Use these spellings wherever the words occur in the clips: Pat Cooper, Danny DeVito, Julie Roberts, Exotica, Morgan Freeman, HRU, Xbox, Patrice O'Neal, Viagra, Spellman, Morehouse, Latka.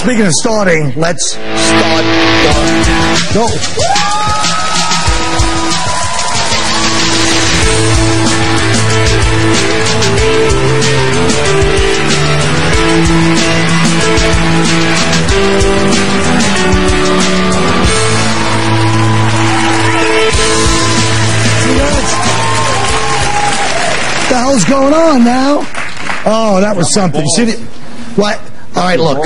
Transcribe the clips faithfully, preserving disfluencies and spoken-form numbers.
Speaking of starting, let's start. Go. What the hell's going on now? Oh, that was something. See the, what? All right, look,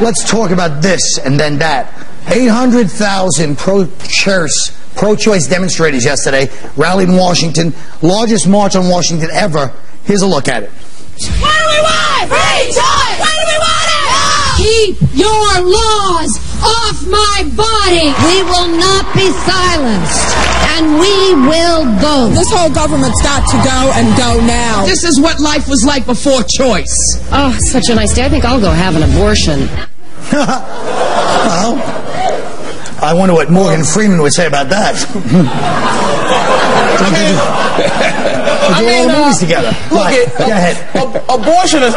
let's talk about this and then that. eight hundred thousand pro-choice pro-choice demonstrators yesterday rallied in Washington, largest march on Washington ever. Here's a look at it. Why do we want? Free choice! Why do we want it? No! Keep your laws off my body! We will not be silenced, and we will go. This whole government's got to go, and go now. This is what life was like before choice. Oh, such a nice day. I think I'll go have an abortion. Well, I wonder what Morgan Freeman would say about that. I mean, all the movies together. Look, right. it, go ahead. Ab abortion, is,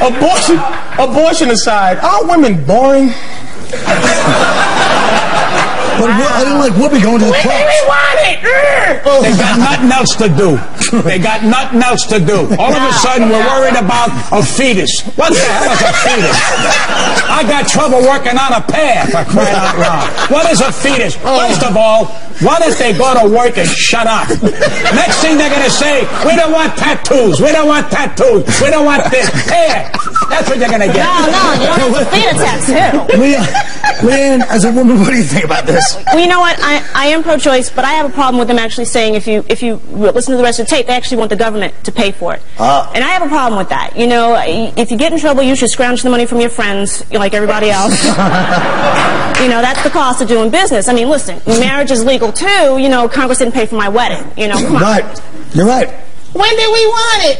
abortion, abortion aside, are women boring? But wow. I didn't like Whoopi going to the club. We want it! They got nothing else to do. They got nothing else to do. All of a sudden, we're worried about a fetus. What the hell is a fetus? I got trouble working on a pair, for crying out loud. What is a fetus? First of all, why don't they go to work and shut up? Next thing they're going to say, we don't want tattoos. We don't want tattoos. We don't want this hair. That's what they're going to get. No, no, you don't have to feed a tattoo. Leanne, Leanne, as a woman, what do you think about this? Well, you know what? I, I am pro-choice, but I have a problem with them actually saying if you if you listen to the rest of the tape, they actually want the government to pay for it. Uh, and I have a problem with that. You know, if you get in trouble, you should scrounge the money from your friends like everybody else. You know, that's the cost of doing business. I mean, listen, marriage is legal too. You know, Congress didn't pay for my wedding. You know, come on. Right. You're right. When did we want it?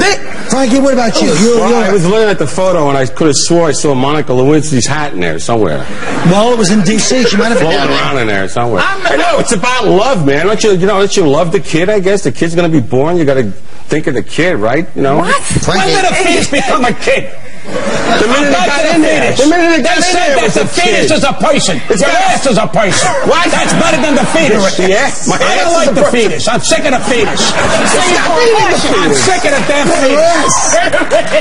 They, Frankie, what about you? You're, well, you're, I was looking at the photo, and I could have swore I saw Monica Lewinsky's hat in there somewhere. Well, it was in D C She might have floating around in there somewhere. I'm, I know. It's about love, man. Don't you, you know, don't you love the kid, I guess? The kid's going to be born. You got to think of the kid, right? You know? What? Frankie. When did a fetus become a kid? The minute it got in there. The minute it got in there, it was a fetus is a person. Your ass is a person. What? That's better than the fetus. Yeah. I don't like the fetus. I'm sick of the fetus. I'm sick of the damn fetus.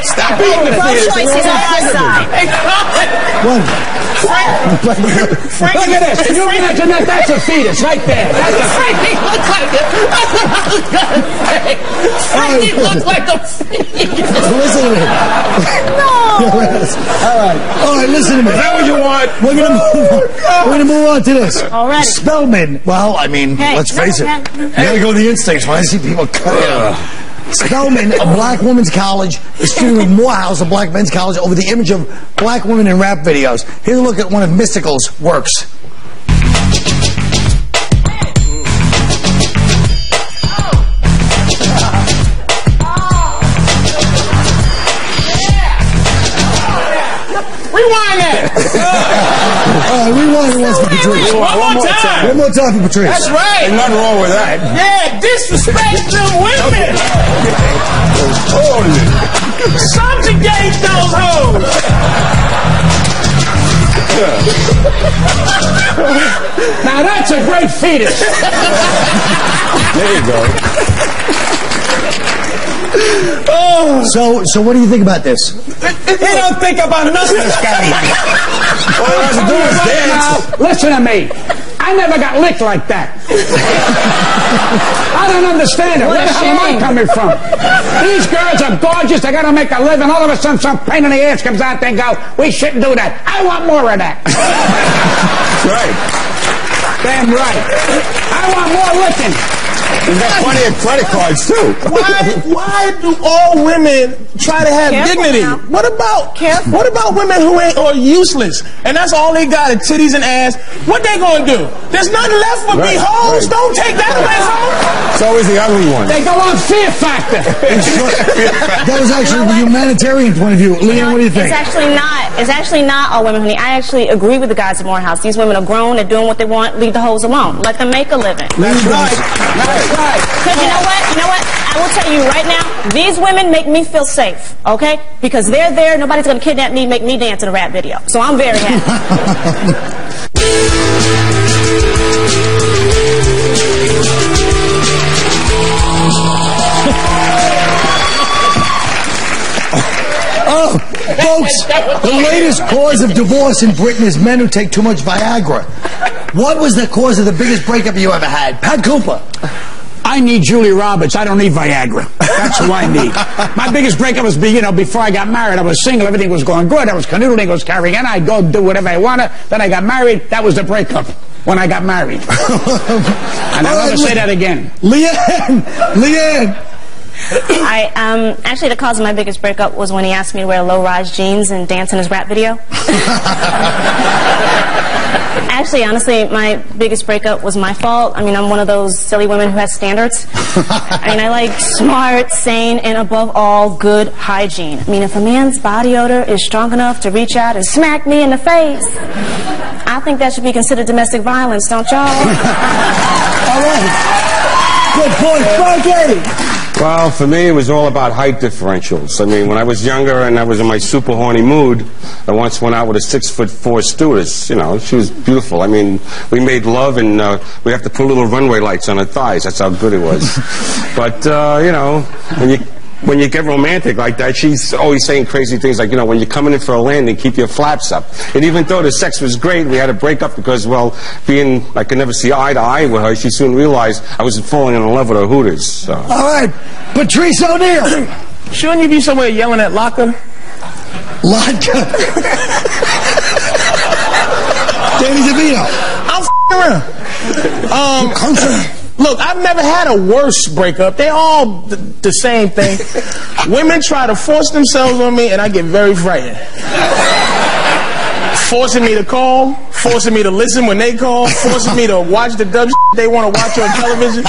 Stop being the fetus. One. Look at this. Can you imagine that? That's a fetus right there. That's a fetus. Looks like it. Frankie looks like a fetus. Listen to me. No. All right. All right, listen to me. Is that what you want? We're going oh, to move on to this. All right. Spellman. Well, I mean, hey, let's face no, it. You got to go to the instincts when I see people cut out. Spellman, a black women's college, is feuding with Morehouse, a black men's college, over the image of black women in rap videos. Here's a look at one of Mystical's works. Rewind it! All right, rewind it once for Patrice. One, one more time. time. One more time for Patrice. That's right. There's nothing wrong with that. Yeah, disrespect the women. Subjugate those hoes. Now that's a great fetus. There you go. Oh. So, so what do you think about this? He don't think about nothing, Scotty. All I have to do is dance. Listen to me. I never got licked like that. I don't understand it. What Where the hell am I coming from? These girls are gorgeous. They got to make a living. All of a sudden, some pain in the ass comes out. They go, we shouldn't do that. I want more of that. That's right. Damn right. I want more licking. We've got plenty of credit cards, too. Why, why do all women try to have Careful dignity? Now. What about Careful. What about women who ain't or useless? And that's all they got, are titties and ass. What they going to do? There's nothing left but right. be hoes. Right. Don't take that away, hoes. It's always the ugly one. They go on fear factor. That was actually the humanitarian point of view. Leanne, what do you think? It's actually not. It's actually not all women, honey. I actually agree with the guys at Morehouse. These women are grown. They're doing what they want. Leave the hoes alone. Let them make a living. That's right. That's right. Because you know what? You know what? I will tell you right now, these women make me feel safe, okay? Because they're there, nobody's going to kidnap me, make me dance in a rap video. So I'm very happy. Oh! Folks, the latest cause of divorce in Britain is men who take too much Viagra. What was the cause of the biggest breakup you ever had? Pat Cooper. I need Julie Roberts. I don't need Viagra. That's who I need. My biggest breakup was, you know, before I got married, I was single. Everything was going good. I was canoodling, I was carrying on. I'd go do whatever I wanted. Then I got married. That was the breakup when I got married. And I'll never say that again. Leanne! Leanne! I, um, actually, the cause of my biggest breakup was when he asked me to wear low-rise jeans and dance in his rap video. Actually, honestly, my biggest breakup was my fault. I mean, I'm one of those silly women who has standards. I mean, I like smart, sane, and above all, good hygiene. I mean, if a man's body odor is strong enough to reach out and smack me in the face, I think that should be considered domestic violence, don't y'all? All right. Good point, Frankie! Well, for me, it was all about height differentials. I mean, when I was younger and I was in my super horny mood, I once went out with a six foot four stewardess. You know, she was beautiful. I mean, we made love, and uh, we have to put little runway lights on her thighs. That's how good it was. But, uh, you know, when you... When you get romantic like that, she's always saying crazy things like, you know, when you're coming in for a landing, keep your flaps up. And even though the sex was great, we had to break up because, well, being, I could never see eye to eye with her, she soon realized I was falling in love with her hooters. So. All right, Patrice O'Neal. Shouldn't you be somewhere yelling at Latka? Latka? Danny DeVito. I'm f***ing around. Um, I'm sorry. Look, I've never had a worse breakup. They're all th the same thing. Women try to force themselves on me, and I get very frightened. Forcing me to call, forcing me to listen when they call, forcing me to watch the dub they want to watch on television,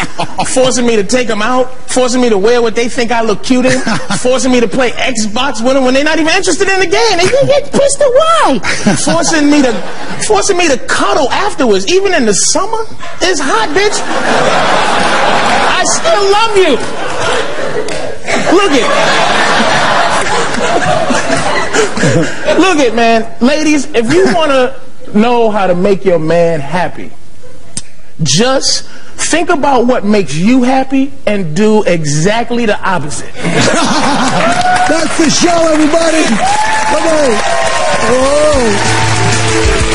forcing me to take them out, forcing me to wear what they think I look cute in, forcing me to play Xbox with them when they're not even interested in the game. They get pissed away. Forcing me to, forcing me to cuddle afterwards, even in the summer. It's hot, bitch. I still love you. Look it. Look it, man. Ladies, if you want to know how to make your man happy, just think about what makes you happy and do exactly the opposite. That's the show, everybody. Come on. Whoa.